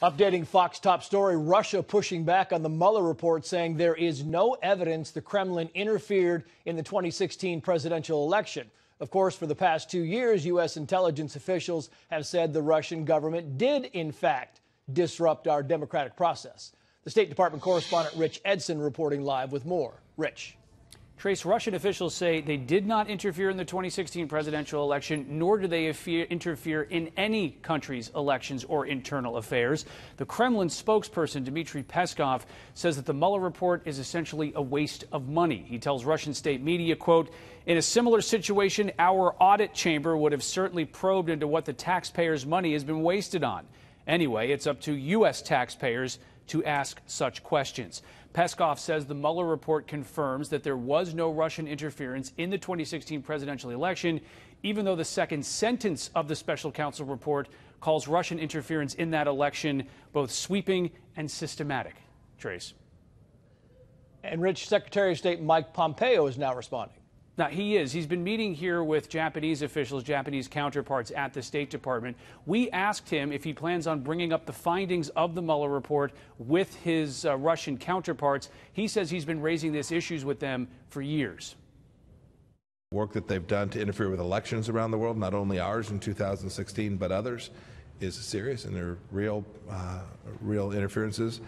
Updating Fox top story, Russia pushing back on the Mueller report, saying there is no evidence the Kremlin interfered in the 2016 presidential election. Of course, for the past 2 years, U.S. intelligence officials have said the Russian government did, in fact, disrupt our democratic process. The State Department correspondent Rich Edson reporting live with more. Rich. Trace, Russian officials say they did not interfere in the 2016 presidential election, nor do they interfere in any country's elections or internal affairs. The Kremlin spokesperson, Dmitry Peskov, says that the Mueller report is essentially a waste of money. He tells Russian state media, quote, "In a similar situation, our audit chamber would have certainly probed into what the taxpayers' money has been wasted on. Anyway, it's up to U.S. taxpayers to ask such questions." Peskov says the Mueller report confirms that there was no Russian interference in the 2016 presidential election, even though the second sentence of the special counsel report calls Russian interference in that election both sweeping and systematic. Trace. And Rich, Secretary of State Mike Pompeo is now responding. Now, he is. He's been meeting here with Japanese officials, Japanese counterparts at the State Department. We asked him if he plans on bringing up the findings of the Mueller report with his Russian counterparts. He says he's been raising these issues with them for years. Work that they've done to interfere with elections around the world, not only ours in 2016, but others, is serious, and they're real interferences.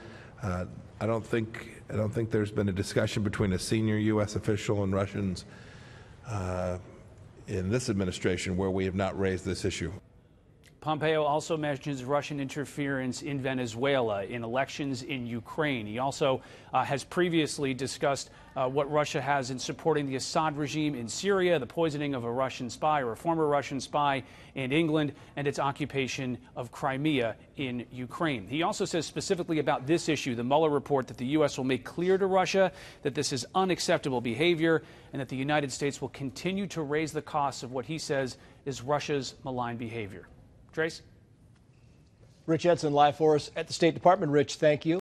I don't think there's been a discussion between a senior U.S. official and Russians in this administration where we have not raised this issue. Pompeo also mentions Russian interference in Venezuela, in elections in Ukraine. He also has previously discussed what Russia has in supporting the Assad regime in Syria, the poisoning of a Russian spy or a former Russian spy in England, and its occupation of Crimea in Ukraine. He also says specifically about this issue, the Mueller report, that the U.S. will make clear to Russia that this is unacceptable behavior and that the United States will continue to raise the costs of what he says is Russia's malign behavior. Trace. Rich Edson live for us at the State Department. Rich, thank you.